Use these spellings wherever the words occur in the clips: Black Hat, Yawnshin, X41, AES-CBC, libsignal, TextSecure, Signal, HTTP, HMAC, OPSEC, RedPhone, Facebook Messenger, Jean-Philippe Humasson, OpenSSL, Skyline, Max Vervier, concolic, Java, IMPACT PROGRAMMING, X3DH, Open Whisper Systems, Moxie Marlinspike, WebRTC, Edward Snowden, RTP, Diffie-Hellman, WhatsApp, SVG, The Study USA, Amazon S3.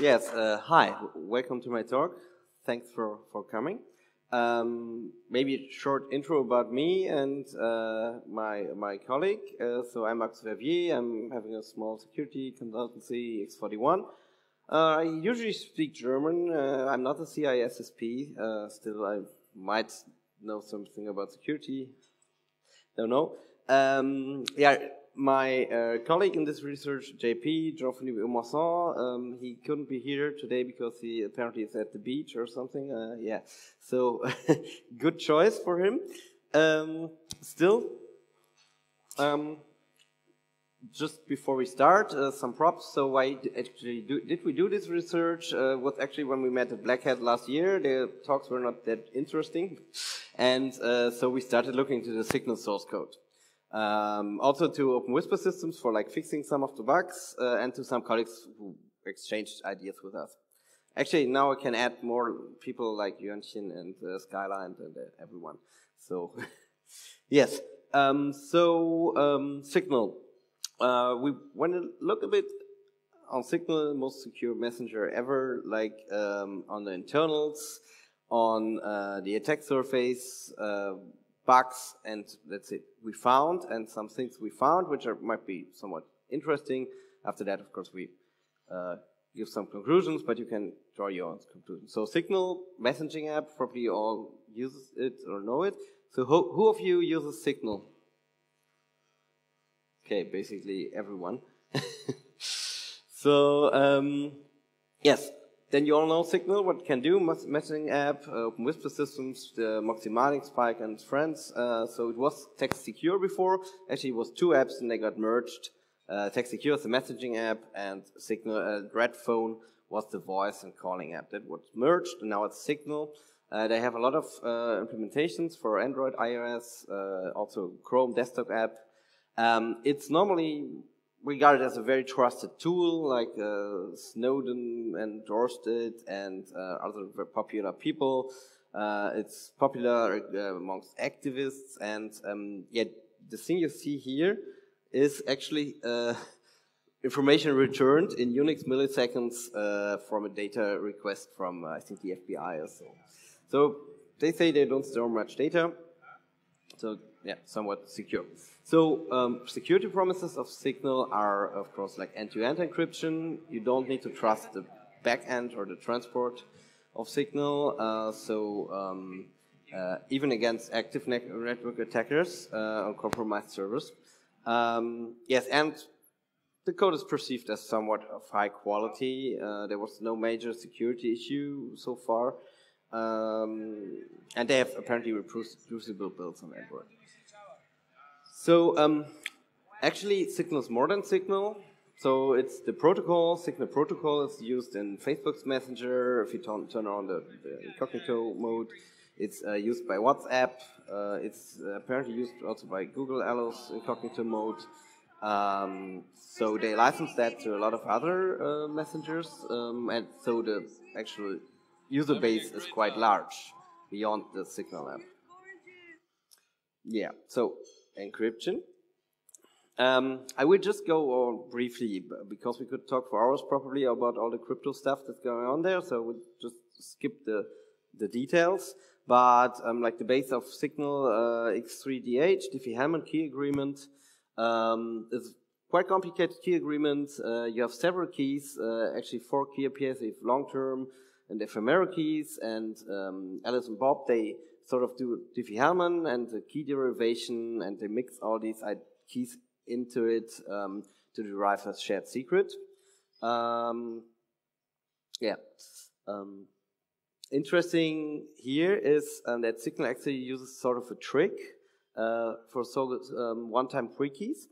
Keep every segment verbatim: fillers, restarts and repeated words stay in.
Yes, uh, hi, welcome to my talk. Thanks for, for coming. Um, maybe a short intro about me and uh, my, my colleague. Uh, so I'm Max Vervier, I'm having a small security consultancy, X forty-one. Uh, I usually speak German, uh, I'm not a C I S S P, uh, still I might know something about security, don't know. Um, yeah. My uh, colleague in this research, J P, Jean-Philippe Humasson, um, he couldn't be here today because he apparently is at the beach or something. Uh, yeah, so good choice for him. Um, still, um, just before we start, uh, some props. So why actually do, did we do this research? Uh, was actually when we met at Black Hat last year, the talks were not that interesting. And uh, so we started looking into the Signal source code. Um, also to Open Whisper Systems for like fixing some of the bugs, uh, and to some colleagues who exchanged ideas with us. Actually, now I can add more people like Yawnshin and uh, Skyline and uh, everyone. So, yes. Um, so, um, Signal. Uh, we want to look a bit on Signal, most secure messenger ever, like um, on the internals, on uh, the attack surface, uh, bugs, and that's it. We found, and some things we found, which are, might be somewhat interesting. After that, of course, we uh, give some conclusions, but you can draw your own conclusions. So Signal, messaging app, probably you all uses it or know it. So who, who of you uses Signal? Okay, basically everyone. So, um, yes. Then you all know Signal, what it can do, messaging app, uh, Open Whisper Systems, the Moxie Marlinspike and friends. Uh, so it was TextSecure before. Actually, it was two apps and they got merged. Uh, TextSecure is the messaging app, and Signal, uh, RedPhone was the voice and calling app. That was merged, and now it's Signal. Uh, they have a lot of uh, implementations for Android, iOS, uh, also Chrome desktop app. Um, it's normally regarded as a very trusted tool, like uh, Snowden endorsed it and uh, other popular people. Uh, it's popular uh, amongst activists, and um, yet the thing you see here is actually uh, information returned in Unix milliseconds uh, from a data request from, uh, I think, the F B I or so. So they say they don't store much data. So yeah, somewhat secure. So um, security promises of Signal are, of course, like end-to-end encryption. You don't need to trust the back-end or the transport of Signal. Uh, so um, uh, even against active ne network attackers uh, on compromised servers. Um, yes, and the code is perceived as somewhat of high quality. Uh, there was no major security issue so far. Um, and they have apparently reproducible builds on Android. So um, actually Signal is more than Signal. So it's the protocol, Signal protocol is used in Facebook's Messenger. If you turn on the, the incognito mode, it's uh, used by WhatsApp. Uh, it's apparently used also by Google Allo's incognito mode. Um, so they license that to a lot of other uh, messengers. Um, and so the actual user base is quite large beyond the Signal app. Yeah, so encryption. Um, I will just go briefly, because we could talk for hours probably about all the crypto stuff that's going on there, so we'll just skip the, the details. But um, like the base of Signal, uh, X three D H, Diffie-Hellman key agreement, um, is quite complicated key agreement. Uh, you have several keys, uh, actually four key pairs, if long-term, and ephemeral keys, and um, Alice and Bob, they sort of do Diffie-Hellman and the key derivation, and they mix all these keys into it um, to derive a shared secret. Um, yeah. Um, interesting here is um, that Signal actually uses sort of a trick uh, for so um, one-time free keys.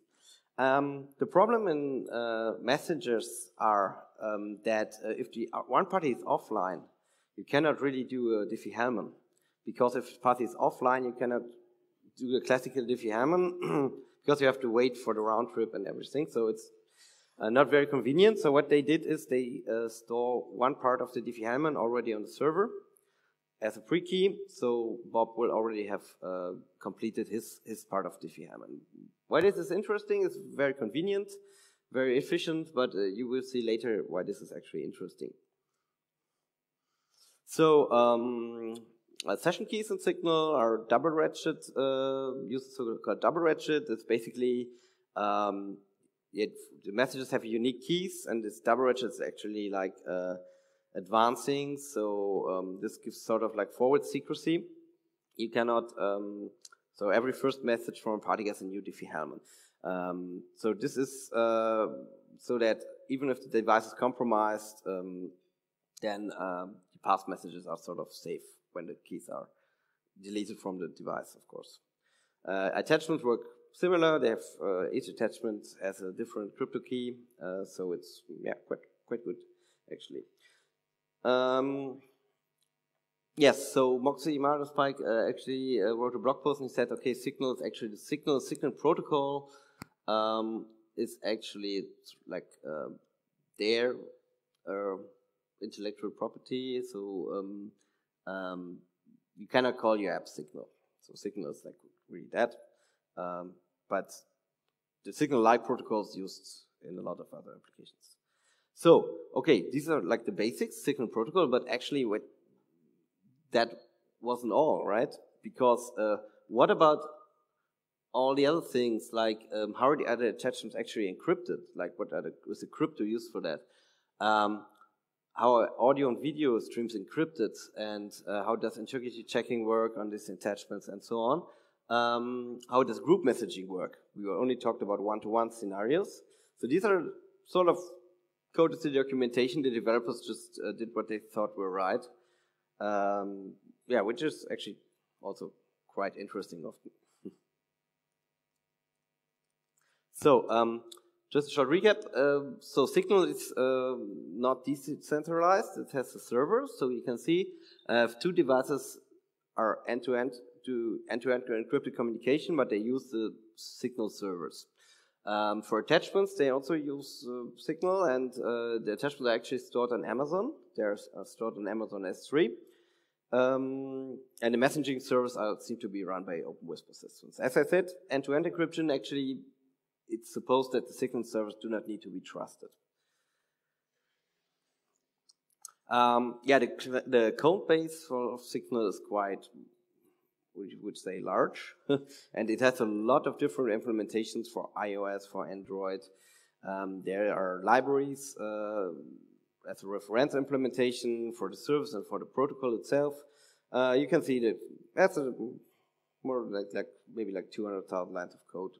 Um, the problem in uh, messengers are Um, that uh, if the one party is offline, you cannot really do a Diffie-Hellman, because if the party is offline, you cannot do a classical Diffie-Hellman because you have to wait for the round trip and everything. So it's uh, not very convenient. So what they did is they uh, store one part of the Diffie-Hellman already on the server as a pre-key. So Bob will already have uh, completed his his part of Diffie-Hellman. Why this is interesting? It's very convenient. very efficient, but uh, you will see later why this is actually interesting. So um, uh, session keys in Signal are double ratchet, uh, used so-called double ratchet. It's basically um, it, the messages have unique keys, and this double ratchet is actually like uh, advancing. So um, this gives sort of like forward secrecy. You cannot. Um, so every first message from a party gets a new Diffie-Hellman. Um, so this is uh, so that even if the device is compromised, um, then uh, the past messages are sort of safe when the keys are deleted from the device, of course. Uh, attachments work similar. They have uh, each attachment has a different crypto key, uh, so it's yeah quite quite good actually. Um, Yes, so Moxie Marlinspike uh, actually uh, wrote a blog post and he said, okay, Signal is actually the Signal Signal protocol um, is actually like uh, their uh, intellectual property, so um, um, you cannot call your app Signal. So Signal is like really that, um, but the Signal-like protocol is used in a lot of other applications. So, okay, these are like the basics, Signal protocol, but actually what that wasn't all, right? Because uh, what about all the other things? Like um, how are the other attachments actually encrypted? Like what are the, is the crypto used for that? Um, how are audio and video streams encrypted? And uh, how does integrity checking work on these attachments and so on? Um, how does group messaging work? We only talked about one-to-one scenarios. So these are sort of coded to the documentation. The developers just uh, did what they thought were right. Um, yeah, which is actually also quite interesting often. So, um, just a short recap. Uh, so Signal is uh, not decentralized. It has a server, so you can see uh, if two devices are end-to-end to end-to-end to encrypted communication, but they use the Signal servers. Um, for attachments, they also use uh, Signal, and uh, the attachments are actually stored on Amazon. They are stored on Amazon S three. Um, and the messaging service uh, seem to be run by Open Whisper Systems. As I said, end-to-end encryption, actually, it's supposed that the Signal servers do not need to be trusted. Um, yeah, the, the code base of Signal is quite, we would say, large. And it has a lot of different implementations for iOS, for Android. Um, there are libraries. Uh, as a reference implementation for the service and for the protocol itself. Uh, you can see that that's a, more like, like maybe like two hundred thousand lines of code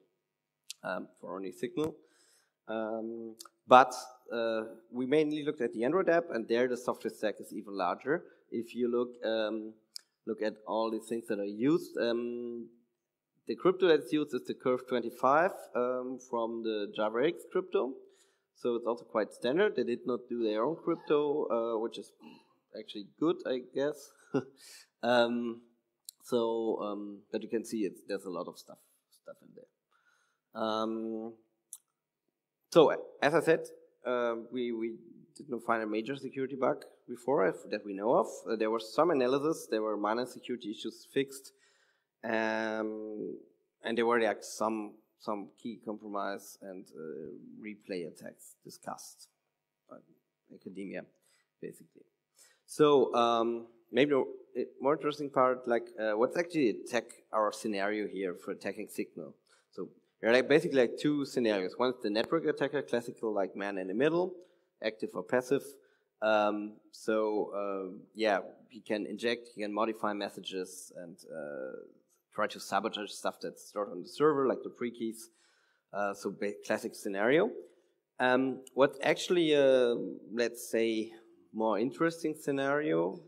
um, for only Signal. Um, but uh, we mainly looked at the Android app, and there the software stack is even larger. If you look um, look at all the things that are used, um, the crypto that's used is the Curve twenty-five um, from the Java X crypto. So it's also quite standard. They did not do their own crypto, uh, which is actually good, I guess. um, so, um, but you can see it's, there's a lot of stuff stuff in there. Um, so, as I said, uh, we we did not find a major security bug before if, that we know of. Uh, there was some analysis. There were minor security issues fixed, um, and there were like some. some key compromise and uh, replay attacks discussed by academia, basically. So um, maybe the more interesting part, like uh, what's actually attack our scenario here for attacking Signal. So there are like basically like two scenarios. One is the network attacker, classical like man in the middle, active or passive. Um, so uh, yeah, he can inject, he can modify messages and uh, try to sabotage stuff that's stored on the server, like the pre-keys, uh, so classic scenario. Um, what's actually, uh, let's say, more interesting scenario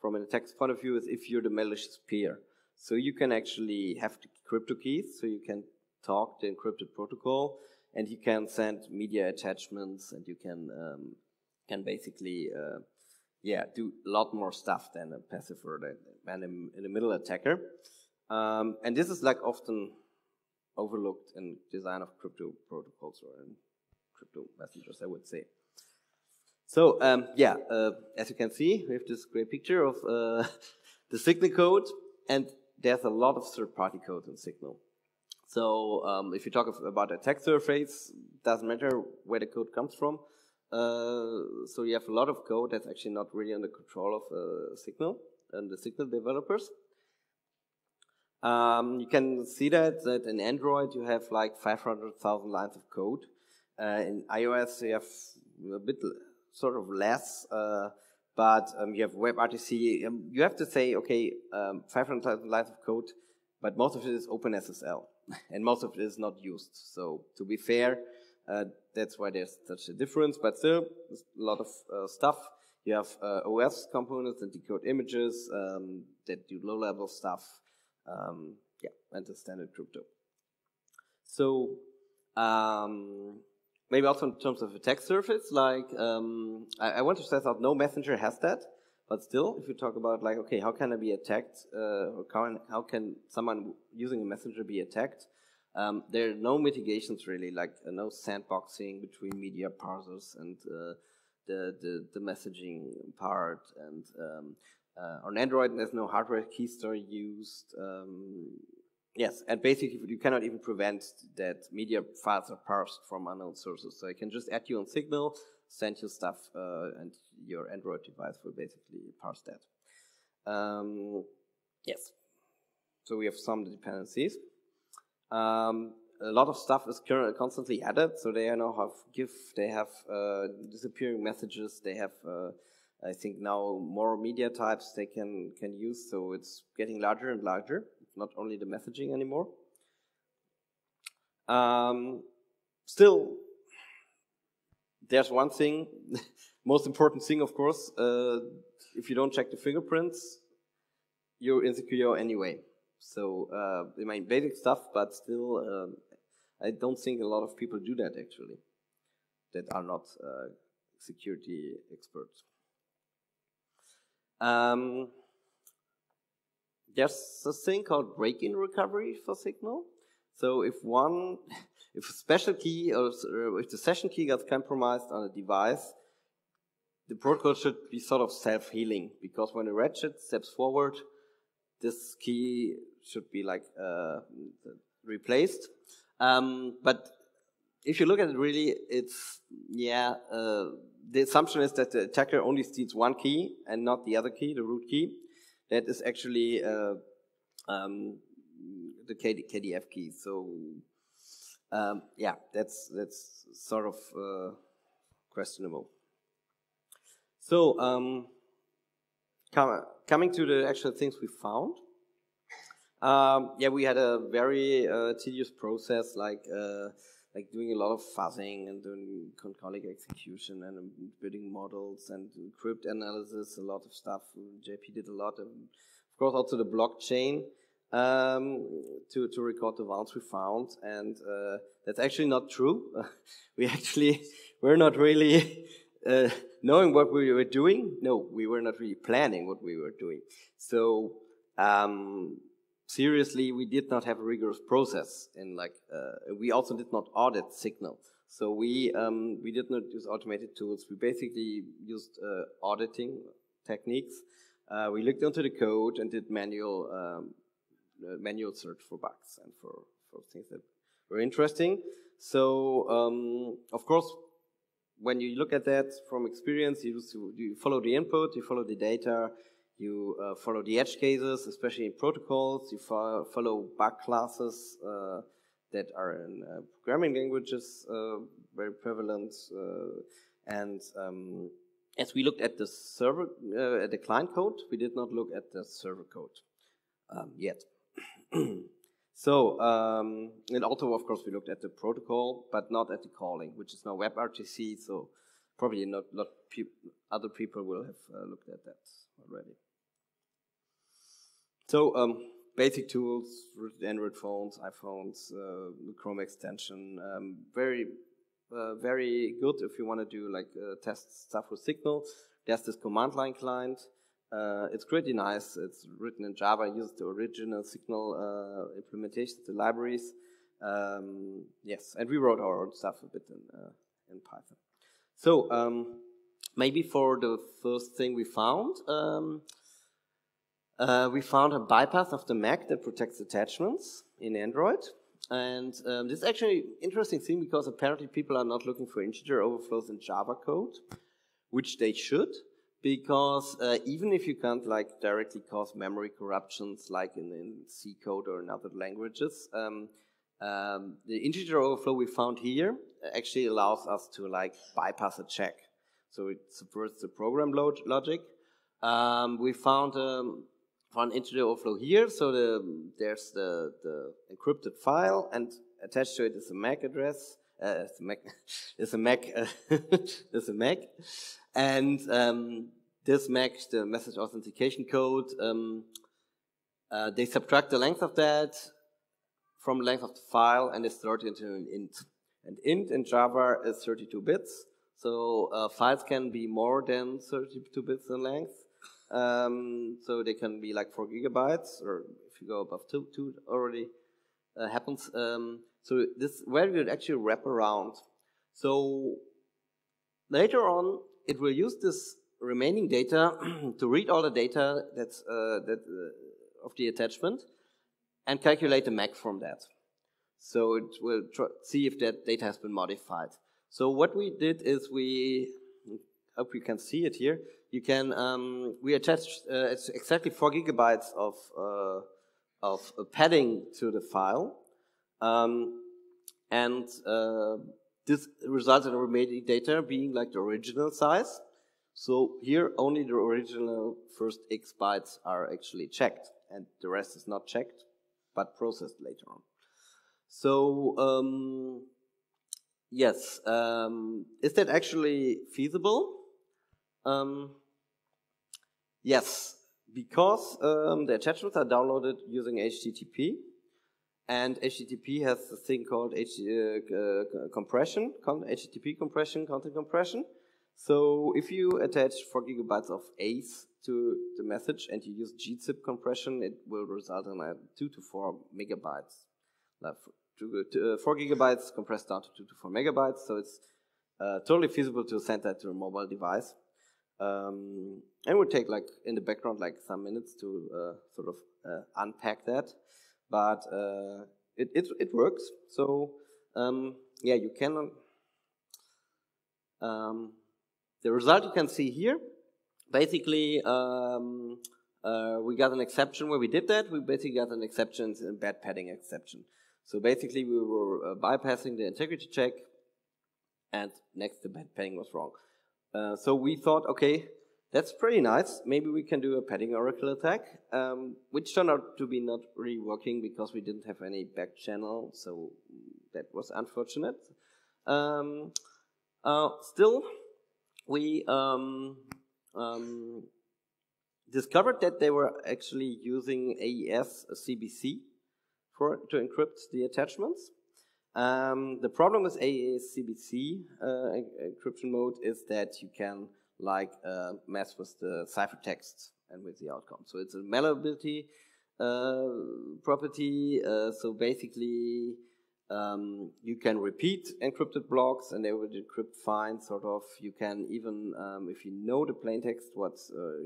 from an attack's point of view is if you're the malicious peer. So you can actually have the crypto keys, so you can talk the encrypted protocol, and you can send media attachments, and you can um, can basically, uh, yeah, do a lot more stuff than a passive or the man in the middle attacker. Um, and this is like often overlooked in design of crypto protocols or in crypto messengers, I would say. So um, yeah, uh, as you can see, we have this great picture of uh, the Signal code, and there's a lot of third-party code in Signal. So um, if you talk about attack surface, doesn't matter where the code comes from. Uh, so you have a lot of code that's actually not really under control of uh, Signal and the Signal developers. Um, you can see that, that in Android you have like five hundred thousand lines of code. Uh, in iOS you have a bit sort of less, uh, but um, you have WebRTC. Um, you have to say, okay, um, five hundred thousand lines of code, but most of it is OpenSSL, and most of it is not used. So to be fair, uh, that's why there's such a difference, but still, there's a lot of uh, stuff. You have uh, O S components that decode images, um, that do low-level stuff, um, yeah, and the standard crypto. So, um, maybe also in terms of attack surface, like, um, I, I want to stress out no messenger has that, but still, if you talk about like, okay, how can I be attacked, uh, or can, how can someone using a messenger be attacked? Um, there are no mitigations really, like uh, no sandboxing between media parsers and uh, the, the, the messaging part. And um, uh, on Android, there's no hardware key store used. Um, yes, and basically you cannot even prevent that media files are parsed from unknown sources. So I can just add you on Signal, send you stuff, uh, and your Android device will basically parse that. Um, yes. So we have some dependencies. Um, a lot of stuff is constantly added, so they now have GIF, they have uh, disappearing messages, they have, uh, I think now more media types they can, can use, so it's getting larger and larger, not only the messaging anymore. Um, still, there's one thing, most important thing, of course, uh, if you don't check the fingerprints, you're insecure anyway. So uh, they mean basic stuff, but still, um, I don't think a lot of people do that actually, that are not uh, security experts. Um, there's a thing called break-in recovery for Signal. So if one, if a special key or if the session key gets compromised on a device, the protocol should be sort of self-healing, because when a ratchet steps forward, this key should be like uh, replaced. Um, but if you look at it really, it's, yeah, uh, the assumption is that the attacker only steals one key and not the other key, the root key. That is actually uh, um, the K D F key. So, um, yeah, that's, that's sort of uh, questionable. So, um, coming to the actual things we found, um, yeah, we had a very uh, tedious process, like uh, like doing a lot of fuzzing and doing concolic execution and building models and crypt analysis, a lot of stuff. J P did a lot, and of course also the blockchain um, to to record the vaults we found, and uh, that's actually not true. we actually we're not really. Uh, knowing what we were doing, no, we were not really planning what we were doing. So, um, seriously, we did not have a rigorous process, and like uh, we also did not audit Signal. So we um, we did not use automated tools. We basically used uh, auditing techniques. Uh, we looked into the code and did manual um, uh, manual search for bugs and for for things that were interesting. So, um, of course. When you look at that from experience, you, you follow the input, you follow the data, you uh, follow the edge cases, especially in protocols, you fo follow bug classes uh, that are in uh, programming languages uh, very prevalent. Uh, and um, as we looked at the server, uh, at the client code, we did not look at the server code um, yet. So, um, and also, of course, we looked at the protocol, but not at the calling, which is now WebRTC, so probably not, not peop other people will have uh, looked at that already. So, um, basic tools, Android phones, iPhones, uh, the Chrome extension, um, very, uh, very good if you want to do, like, uh, test stuff with Signal. There's this command line client. Uh, it's pretty nice. It's written in Java. It uses the original Signal uh, implementation, the libraries. Um, yes, and we wrote our own stuff a bit in, uh, in Python. So um, maybe for the first thing we found, um, uh, we found a bypass of the M A C that protects attachments in Android. And um, this is actually an interesting thing because apparently people are not looking for integer overflows in Java code, which they should, because uh, even if you can't like directly cause memory corruptions like in, in C code or in other languages, um, um, the integer overflow we found here actually allows us to like bypass a check. So it subverts the program log logic. Um, we found um, an integer overflow here, so the, there's the, the encrypted file, and attached to it is a MAC address. Uh, it's a MAC. It's a MAC. Uh, it's a MAC. And um, this MAC, the message authentication code, um, uh, they subtract the length of that from the length of the file, and they store it into an int. And int in Java is thirty-two bits. So uh, files can be more than thirty-two bits in length. Um, so they can be like four gigabytes, or if you go above two, two already uh, happens. Um, so this where we actually wrap around. So later on, it will use this remaining data to read all the data that's uh, that uh, of the attachment and calculate the MAC from that. So it will tr see if that data has been modified. So what we did is we, I hope you can see it here, you can, um, we attached uh, it's exactly four gigabytes of, uh, of padding to the file, um, and uh, this results in the remaining data being like the original size. So here only the original first X bytes are actually checked, and the rest is not checked, but processed later on. So, um, yes, um, is that actually feasible? Um, yes, because um, the attachments are downloaded using H T T P, and H T T P has a thing called H uh, compression, con H T T P compression, content compression. So if you attach four gigabytes of A C E to the message and you use gzip compression, it will result in like two to four megabytes. Like To, to, uh, four gigabytes compressed down to two to four megabytes, so it's uh, totally feasible to send that to a mobile device. Um, and it would take, like, in the background, like some minutes to uh, sort of uh, unpack that, but uh, it, it it works. So um, yeah, you can. Um, the result you can see here. Basically, um, uh, we got an exception where we did that. We basically got an exception, a bad padding exception. So basically, we were uh, bypassing the integrity check, and next the padding was wrong. Uh, so we thought, okay, that's pretty nice. Maybe we can do a padding oracle attack, um, which turned out to be not really working because we didn't have any back channel, so that was unfortunate. Um, uh, still, we um, um, discovered that they were actually using A E S C B C. To encrypt the attachments. Um, the problem with A E S C B C uh, encryption mode is that you can like uh, mess with the ciphertext and with the outcome. So it's a malleability uh, property. Uh, so basically, um, you can repeat encrypted blocks and they will decrypt fine, sort of. You can even, um, if you know the plaintext, what's, uh,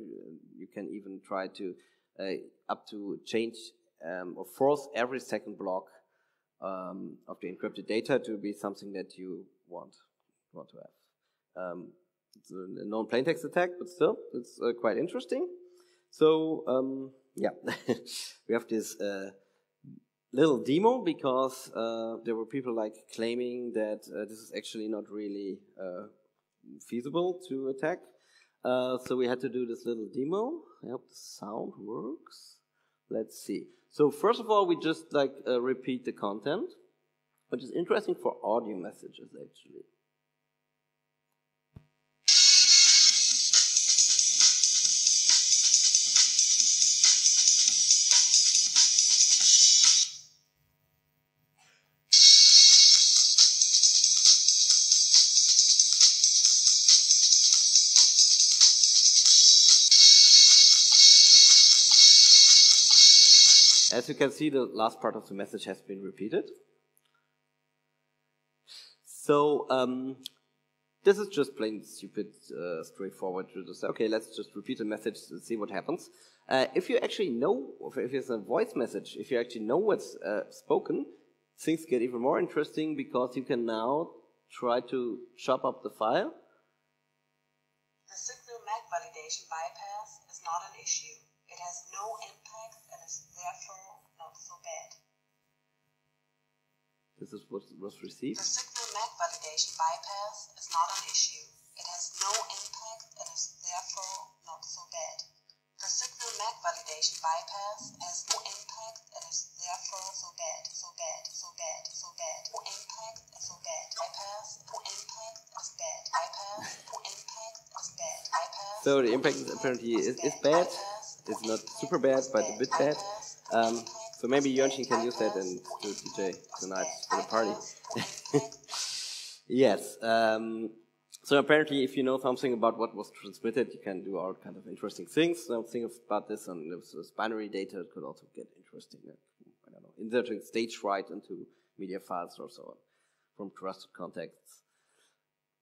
you can even try to uh, up to change Um, or force every second block um, of the encrypted data to be something that you want want to have. Um, it's a non-plaintext attack, but still, it's uh, quite interesting. So um, yeah, we have this uh, little demo because uh, there were people like claiming that uh, this is actually not really uh, feasible to attack. Uh, so we had to do this little demo. I hope the sound works. Let's see. So first of all, we just like uh, repeat the content, which is interesting for audio messages actually. As you can see, the last part of the message has been repeated. So um, this is just plain stupid, uh, straightforward. Okay, let's just repeat the message and see what happens. Uh, if you actually know, if it's a voice message, if you actually know what's uh, spoken, things get even more interesting because you can now try to chop up the file. The Signal M A C validation bypass is not an issue. It has no impact and is therefore not so bad. This is what was received. The Signal M A C validation bypass is not an issue. It has no impact and is therefore not so bad. The Signal M A C validation bypass has no impact and is therefore so bad, so bad, so bad, so bad. No impact and so bad. Bypass, no impact is bad. Bypass, no impact is bad. Bypass. So the impact is apparently is, is bad. It's not super bad, but a bit bad. Um, so maybe Yawnshin can use that and do D J tonight for the party. Yes. Um, so apparently, if you know something about what was transmitted, you can do all kind of interesting things. So think about this on this binary data. It could also get interesting. I don't know, inserting stage right into media files or so on from trusted contexts.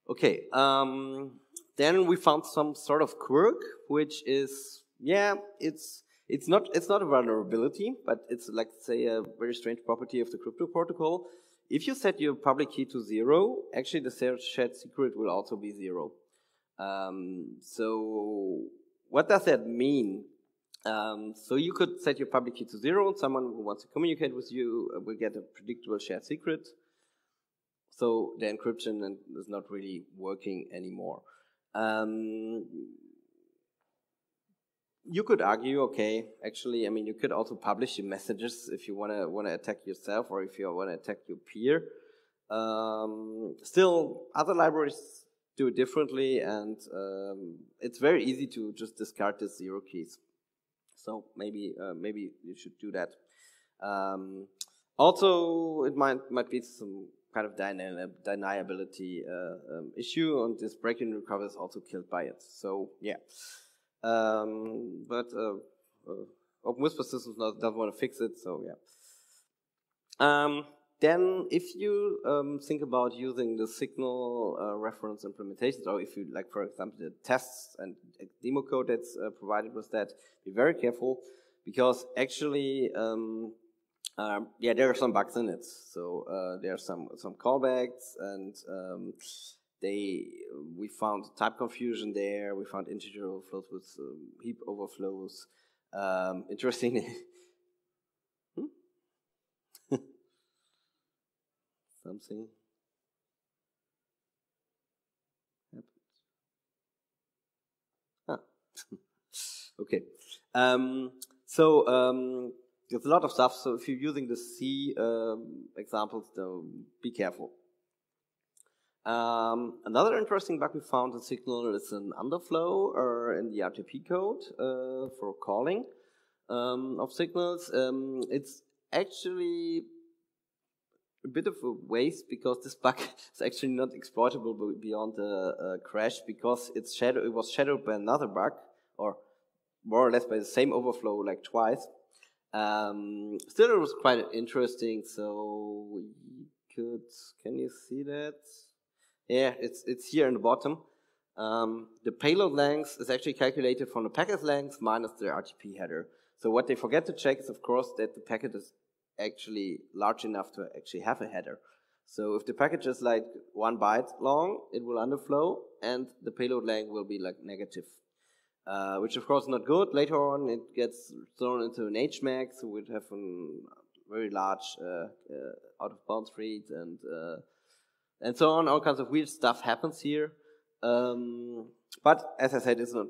Okay. Um, then we found some sort of quirk, which is yeah, it's it's not it's not a vulnerability, but it's like say a very strange property of the crypto protocol. If you set your public key to zero, actually the shared secret will also be zero. Um, so what does that mean? Um, so you could set your public key to zero, and someone who wants to communicate with you will get a predictable shared secret. So the encryption is not really working anymore. Um, You could argue, okay, actually, I mean, you could also publish your messages if you want to want to attack yourself or if you want to attack your peer. Um, still, other libraries do it differently, and um, it's very easy to just discard the zero keys. So maybe uh, maybe you should do that. Um, also, it might might be some kind of deniability uh, um, issue, and this break and recover is also killed by it. So yeah. Um, but uh, uh, Open Whisper Systems doesn't want to fix it, so yeah. Um, then, if you um, think about using the Signal uh, reference implementations, or if you like, for example, the tests and demo code that's uh, provided with that, be very careful because actually, um, um, yeah, there are some bugs in it. So uh, there are some some callbacks and. Um, They, we found type confusion there. We found integer overflows with um, heap overflows. Um, interesting. hmm? Something happened. Ah. Okay. Um, so um, there's a lot of stuff. So if you're using the C um, examples, though, be careful. Um, another interesting bug we found in Signal is an underflow or in the R T P code uh, for calling um, of signals. Um, it's actually a bit of a waste because this bug is actually not exploitable beyond the uh, crash because it's shadow, it was shadowed by another bug or more or less by the same overflow like twice. Um, still, it was quite interesting. So you could, can you see that? Yeah, it's it's here in the bottom. Um, the payload length is actually calculated from the packet length minus the R T P header. So what they forget to check is, of course, that the packet is actually large enough to actually have a header. So if the packet is like one byte long, it will underflow, and the payload length will be like negative, uh, which of course is not good. Later on, it gets thrown into an H M A C, so we'd have a very large uh, uh, out-of-bounds read and. Uh, And so on, all kinds of weird stuff happens here. Um, but as I said, it's not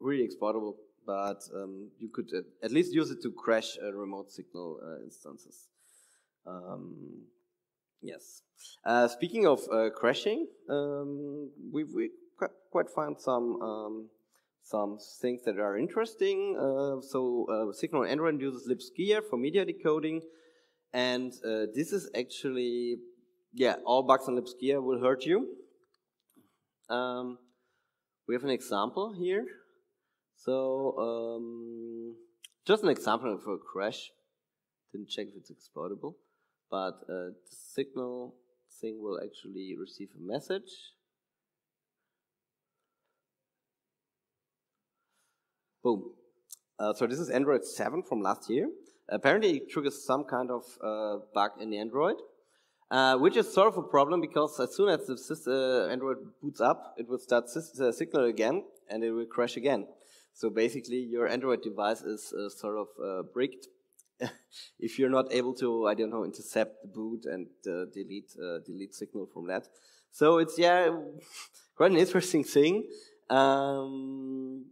really exploitable, but um, you could at least use it to crash uh, remote signal uh, instances. Um, yes. Uh, speaking of uh, crashing, um, we we quite found some um, some things that are interesting. Uh, so uh, Signal Android uses libsignal for media decoding, and uh, this is actually. Yeah, all bugs on libsignal will hurt you. Um, we have an example here. So, um, just an example of a crash. Didn't check if it's exploitable, but uh, the signal thing will actually receive a message. Boom. Uh, so this is Android seven from last year. Apparently it triggers some kind of uh, bug in Android, uh, which is sort of a problem because as soon as the uh, Android boots up, it will start uh, Signal again and it will crash again. So basically your Android device is uh, sort of uh, bricked if you're not able to, I don't know, intercept the boot and uh, delete uh, delete Signal from that. So it's, yeah, quite an interesting thing. Um,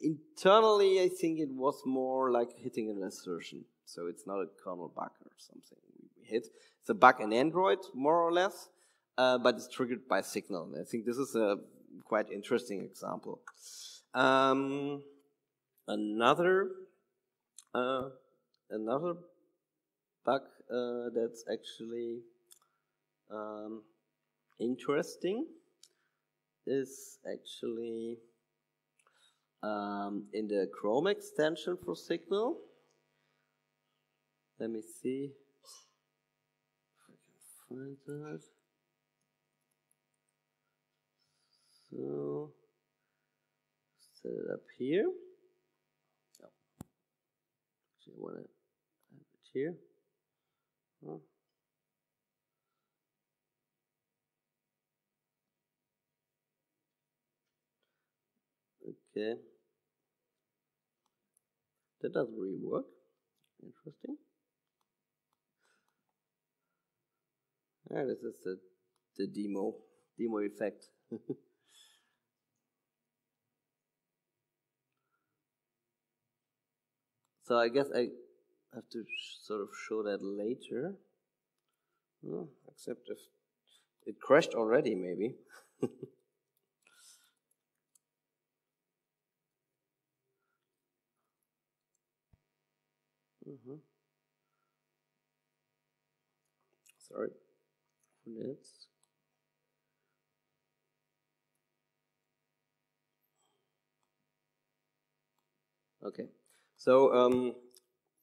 internally, I think it was more like hitting an assertion. So it's not a kernel bug or something we hit. It's a bug in Android, more or less, uh, but it's triggered by Signal. And I think this is a quite interesting example. Um, another... Uh, Another bug uh, that's actually um, interesting is actually um, in the Chrome extension for Signal. Let me see if I can find that. So, set it up here. Oh. Actually, I want to here. Oh. Okay. That doesn't really work. Interesting. Yeah, this is the, the demo, demo effect. So I guess I have to sort of show that later. Oh, except if it crashed already, maybe. Mm-hmm. Sorry for that. Okay, so um,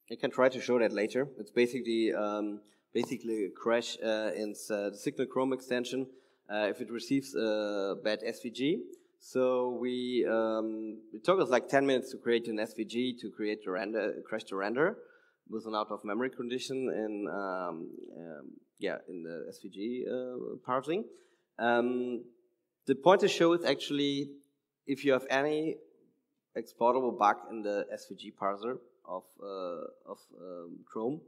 I can try to show that later. It's basically um, basically a crash uh, in uh, the Signal Chrome extension uh, if it receives a bad S V G. So we um, it took us like ten minutes to create an S V G to create the render, crash the render with an out of memory condition in um, um, yeah in the S V G uh, parsing. Um, the pointer show is actually if you have any exportable bug in the S V G parser of, uh, of um, Chrome.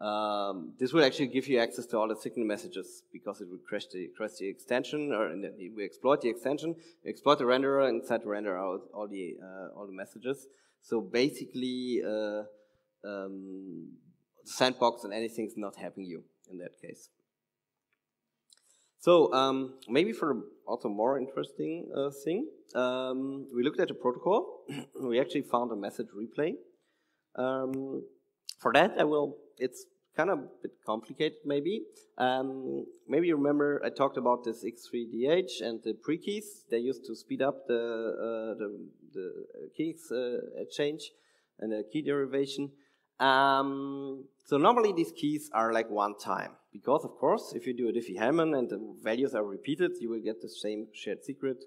Um, this will actually give you access to all the Signal messages because it will crash the, crash the extension, or in the, we exploit the extension, we exploit the renderer, and inside the renderer all, all the uh, all the messages. So basically, uh, um, the sandbox and anything's not helping you in that case. So um, maybe for also more interesting uh, thing, um, we looked at the protocol. We actually found a message replay. Um, for that, I will. It's kind of a bit complicated, maybe. Um, maybe you remember I talked about this X three D H and the pre-keys. They used to speed up the uh, the, the keys uh, exchange and the key derivation. Um, so normally these keys are like one time because, of course, if you do a Diffie-Hellman and the values are repeated, you will get the same shared secret,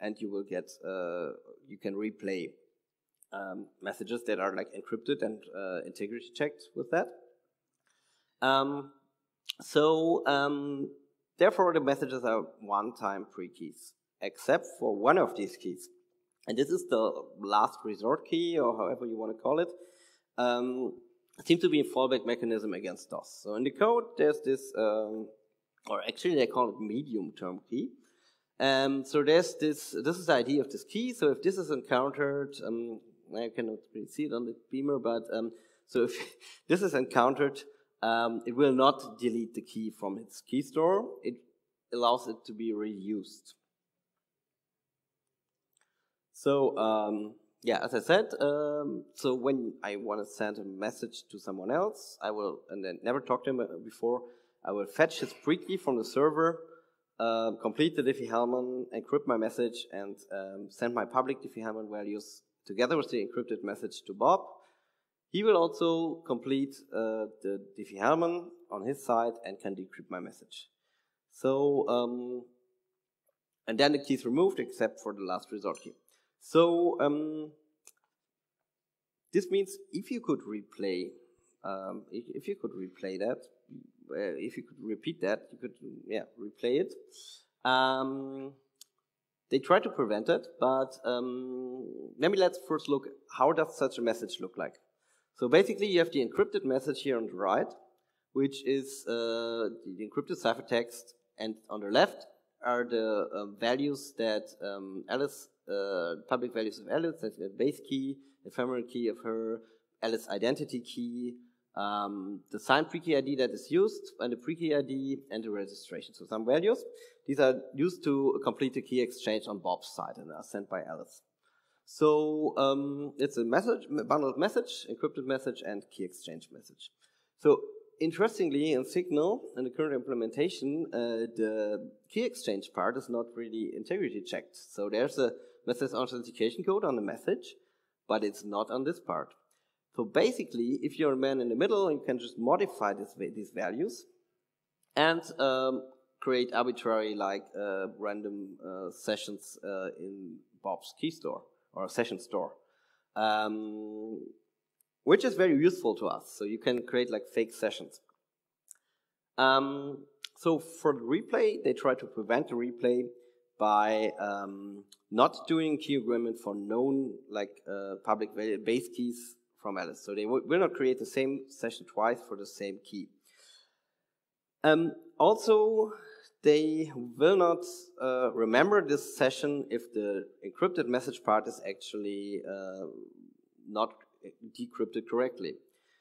and you will get uh, you can replay. Um, messages that are like encrypted and uh, integrity checked with that. Um, so um, therefore the messages are one-time pre-keys, except for one of these keys. And this is the last resort key, or however you want to call it. Um, it seems to be a fallback mechanism against DOS. So in the code there's this, um, or actually they call it medium-term key. Um, so there's this, this is the idea of this key. So if this is encountered, um, I cannot really see it on the beamer, but um, so if this is encountered, um, it will not delete the key from its key store. It allows it to be reused. So um, yeah, as I said, um, so when I want to send a message to someone else, I will, and I never talked to him before, I will fetch his pre-key from the server, Uh, complete the Diffie-Hellman, encrypt my message, and um, send my public Diffie-Hellman values together with the encrypted message to Bob. He will also complete uh, the Diffie-Hellman on his side and can decrypt my message. So, um, and then the key is removed except for the last resort key. So, um, this means if you could replay Um, if you could replay that, if you could repeat that, you could, yeah, replay it. Um, they try to prevent it, but um, maybe let's first look, how does such a message look like? So basically, you have the encrypted message here on the right, which is uh, the encrypted ciphertext, and on the left are the uh, values that um, Alice, uh, public values of Alice, that's the base key, ephemeral key of her, Alice identity key, um, the signed pre-key I D that is used, and the pre-key I D, and the registration. So some values. These are used to complete the key exchange on Bob's side and are sent by Alice. So um, it's a message, bundled message, encrypted message, and key exchange message. So interestingly, in Signal, in the current implementation, uh, the key exchange part is not really integrity checked. So there's a message authentication code on the message, but it's not on this part. So basically, if you're a man in the middle, you can just modify this, these values and um, create arbitrary, like uh, random uh, sessions uh, in Bob's key store or session store, um, which is very useful to us. So you can create like fake sessions. Um, so for the replay, they try to prevent the replay by um, not doing key agreement for known like uh, public base keys from Alice. So they will not create the same session twice for the same key. Um, also, they will not uh, remember this session if the encrypted message part is actually uh, not decrypted correctly.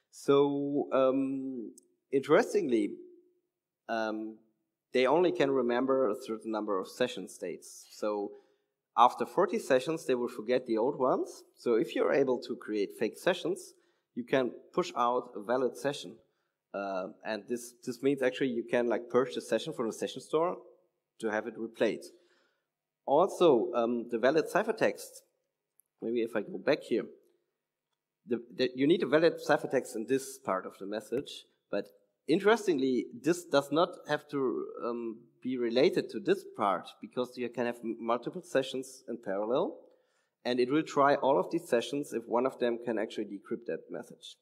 So, um, interestingly, um, they only can remember a certain number of session states. So after forty sessions, they will forget the old ones. So if you're able to create fake sessions, you can push out a valid session. Uh, and this, this means actually you can like purge the session from the session store to have it replayed. Also, um, the valid ciphertext, maybe if I go back here, the, the, you need a valid ciphertext in this part of the message, but interestingly, this does not have to um, be related to this part, because you can have multiple sessions in parallel, and it will try all of these sessions if one of them can actually decrypt that message.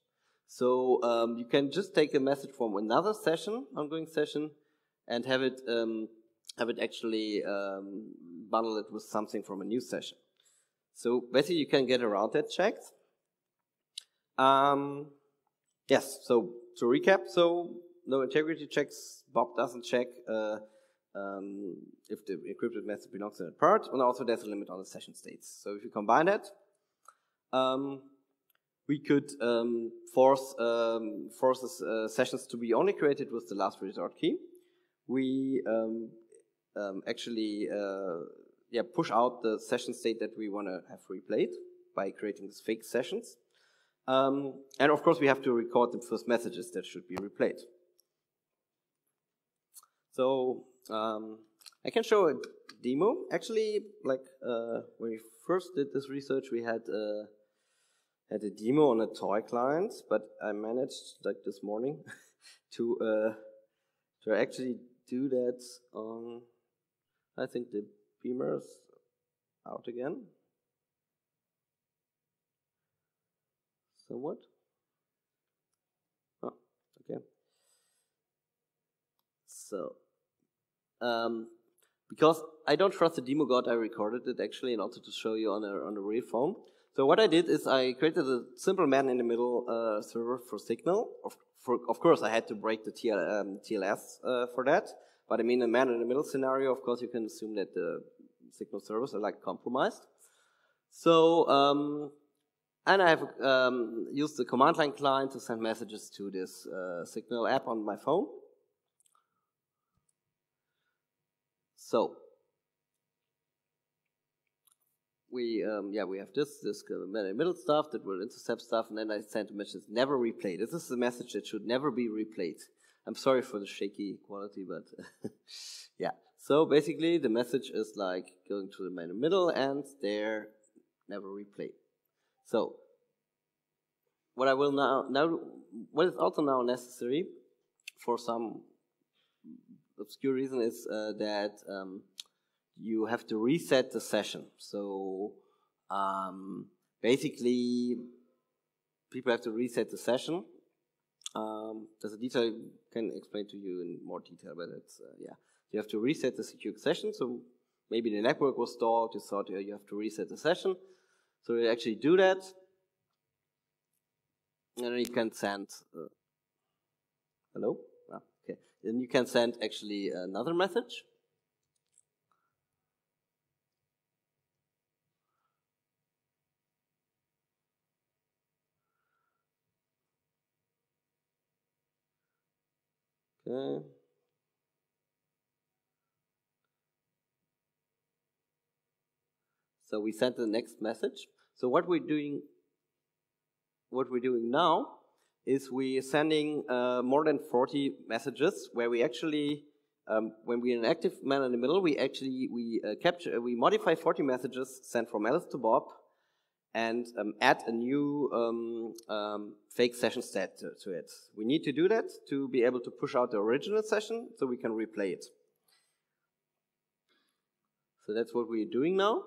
So um, you can just take a message from another session, ongoing session, and have it um, have it actually um, bundle it with something from a new session. So basically, you can get around that checked. Um, yes. So to recap, so no integrity checks. Bob doesn't check uh, um, if the encrypted message belongs to that part, and also there's a limit on the session states. So if you combine that, um, we could um, force um, forces uh, sessions to be only created with the last resort key. We um, um, actually uh, yeah push out the session state that we want to have replayed by creating these fake sessions. Um, and of course, we have to record the first messages that should be replayed. So um, I can show a demo. Actually, like uh, when we first did this research, we had uh, had a demo on a toy client, but I managed, like this morning, to uh, to actually do that on. I think the beamer is out again. Somewhat. Oh, okay. So, um, because I don't trust the demo god, I recorded it actually, and also to show you on a on a real phone. So what I did is I created a simple man-in-the-middle uh, server for Signal. Of, for, of course, I had to break the T L, um, T L S uh, for that. But I mean, a man-in-the-middle scenario, of course, you can assume that the Signal servers are like compromised. So, um, and I have um, used the command line client to send messages to this uh, Signal app on my phone. So we um, yeah we have this this middle stuff that will intercept stuff, and then I send a message never replay. This is a message that should never be replayed. I'm sorry for the shaky quality, but yeah. So basically, the message is like going to the man in the middle, and there never replay. So what I will now now what is also now necessary for some obscure reason is uh, that um, you have to reset the session. So um, basically, people have to reset the session Um, there's a detail I can explain to you in more detail, but it's, uh, yeah. You have to reset the secure session, so maybe the network was stalled, you thought you have to reset the session. So you actually do that, and then you can send, uh, hello? Ah, okay. Then you can send actually another message. Okay. So we sent the next message. So what we're doing, what we're doing now, is we're sending uh, more than forty messages where we actually, um, when we're an active man in the middle, we actually we uh, capture, we modify forty messages sent from Alice to Bob, and um, add a new um, um, fake session stat to, to it. We need to do that to be able to push out the original session so we can replay it. So that's what we're doing now.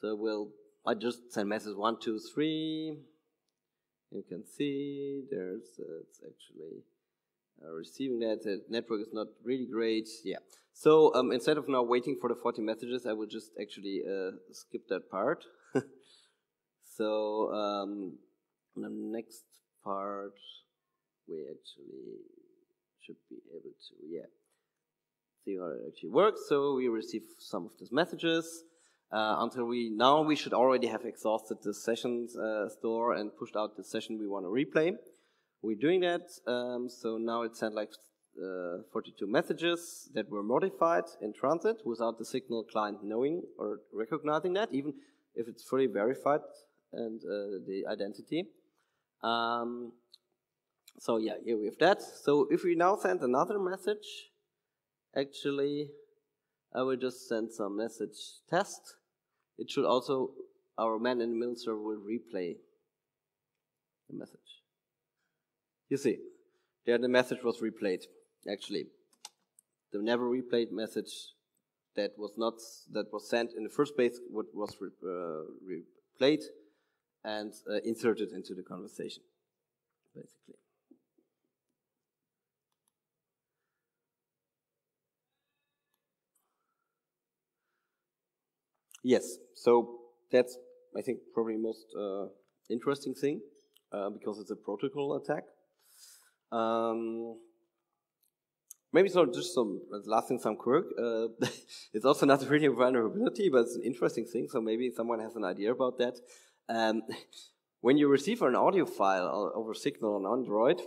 So we'll, I just send message one, two, three. You can see there's, uh, it's actually uh, receiving that. The network is not really great. Yeah. So um, instead of now waiting for the forty messages, I will just actually uh, skip that part. So um, the next part, we actually should be able to, yeah, see how it actually works. So we receive some of these messages. Uh, until we, now we should already have exhausted the sessions uh, store and pushed out the session we want to replay. We're doing that, um, so now it sent like uh, forty-two messages that were modified in transit without the Signal client knowing or recognizing that, even if it's fully verified and uh, the identity. Um, so yeah, here we have that. So if we now send another message, actually, I will just send some message test. It should also, our man in the middle server will replay the message. You see, there the message was replayed, actually. The never replayed message that was not, that was sent in the first place was re, uh, replayed and uh, inserted into the conversation, basically. Yes, so that's, I think, probably the most uh, interesting thing, uh, because it's a protocol attack. Um, maybe it's not just some lasting some quirk. Uh, it's also not really a vulnerability, but it's an interesting thing, so maybe someone has an idea about that. Um, when you receive an audio file over Signal on Android,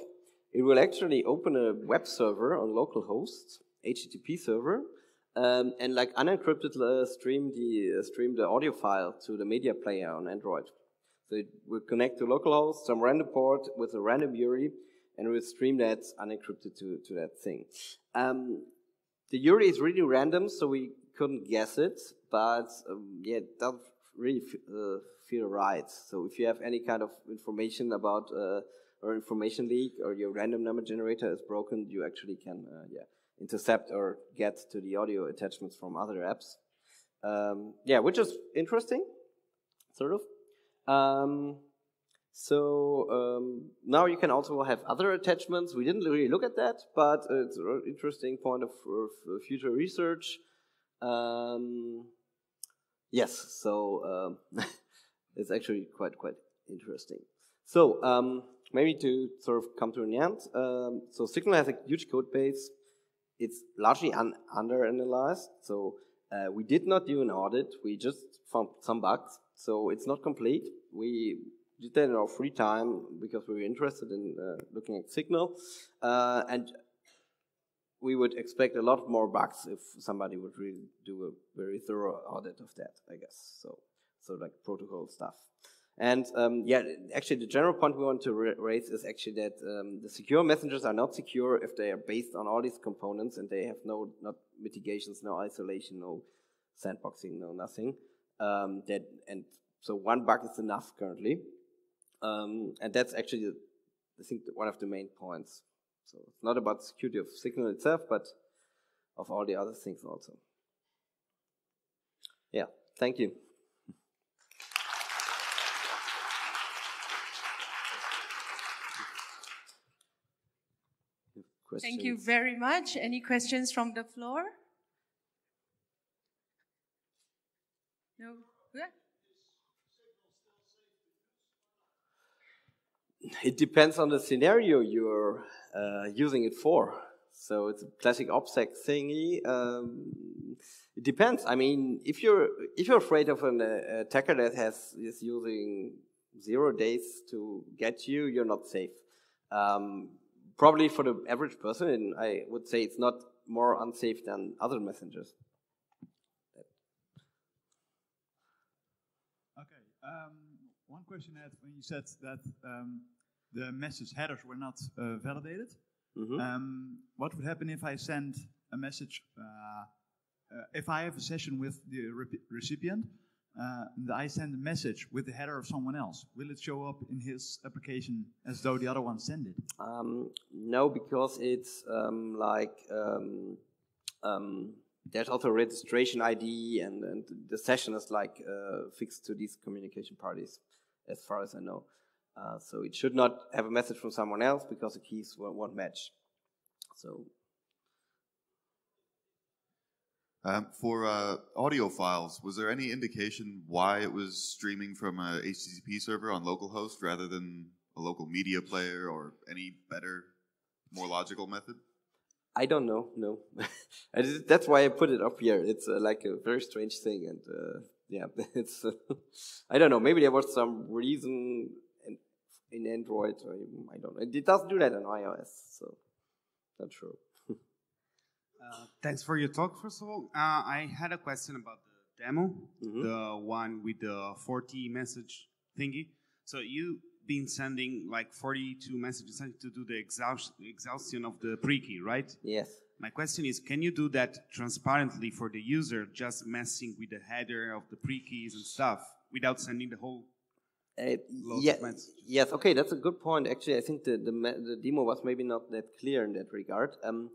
it will actually open a web server on localhost, H T T P server, Um, and like unencrypted uh, stream the uh, stream the audio file to the media player on Android. So it will connect to localhost, some random port with a random U R I, and it will stream that unencrypted to, to that thing. Um, the U R I is really random, so we couldn't guess it, but um, yeah, it doesn't really uh, feel right. So if you have any kind of information about uh, or information leak or your random number generator is broken, you actually can uh, yeah. intercept or get to the audio attachments from other apps. Um, yeah, which is interesting, sort of. Um, so um, now you can also have other attachments. We didn't really look at that, but it's an interesting point of, of future research. Um, yes, so um, it's actually quite, quite interesting. So um, maybe to sort of come to an end, um, so Signal has a huge code base. It's largely un under-analyzed, so uh, we did not do an audit, we just found some bugs, so it's not complete. We did that in our free time because we were interested in uh, looking at Signal, uh, and we would expect a lot more bugs if somebody would really do a very thorough audit of that, I guess, so, so like protocol stuff. And um, yeah, actually the general point we want to raise is actually that um, the secure messengers are not secure if they are based on all these components and they have no not mitigations, no isolation, no sandboxing, no nothing. Um, that and so one bug is enough currently. Um, and that's actually, I think, one of the main points. So it's not about security of Signal itself, but of all the other things also. Yeah, thank you. Questions? Thank you very much. Any questions from the floor? No? Yeah. It depends on the scenario you're uh, using it for. So it's a classic OPSEC thingy. Um, it depends. I mean, if you're if you're afraid of an uh, attacker that has is using zero days to get you, you're not safe. Um, Probably for the average person, I would say it's not more unsafe than other messengers. Okay, um, one question I had when you said that um, the message headers were not uh, validated. Mm-hmm. um, what would happen if I send a message, uh, uh, if I have a session with the re recipient, uh, and I send a message with the header of someone else, will it show up in his application as though the other one sent it? Um, no, because it's um, like um, um, there's also a registration I D, and, and the session is like uh, fixed to these communication parties, as far as I know. Uh, so it should not have a message from someone else because the keys won't, won't match. So. Um, for uh, audio files, was there any indication why it was streaming from a H T T P server on localhost rather than a local media player or any better, more logical method? I don't know, no. That's why I put it up here. It's uh, like a very strange thing, and uh, yeah, it's. Uh, I don't know. Maybe there was some reason in, in Android, or I don't know. It doesn't do that on iOS, so not sure. Uh, thanks for your talk, first of all. Uh, I had a question about the demo, mm-hmm. the one with the forty message thingy. So you've been sending like forty-two messages to do the exhaust exhaustion of the pre-key, right? Yes. My question is, can you do that transparently for the user, just messing with the header of the pre-keys and stuff without sending the whole uh, lot yeah, of messages? Yes, okay, that's a good point. Actually, I think the, the, the demo was maybe not that clear in that regard. Um,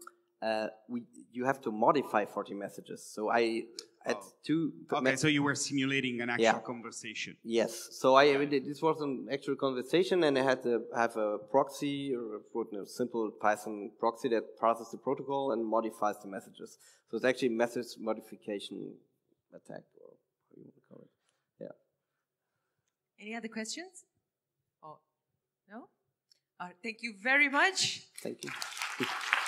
Uh, we, you have to modify forty messages. So I had oh. two... Okay, so you were simulating an actual yeah. conversation. Yes. So I okay. this was an actual conversation, and I had to have a proxy, or a simple Python proxy that parses the protocol and modifies the messages. So it's actually a message modification attack, or what you want to call it. Yeah. Any other questions? Oh, no? All right, thank you very much. Thank you.